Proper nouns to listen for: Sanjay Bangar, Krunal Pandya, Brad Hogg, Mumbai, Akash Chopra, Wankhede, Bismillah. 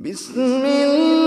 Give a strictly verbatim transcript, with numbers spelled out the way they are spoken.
Bismillah.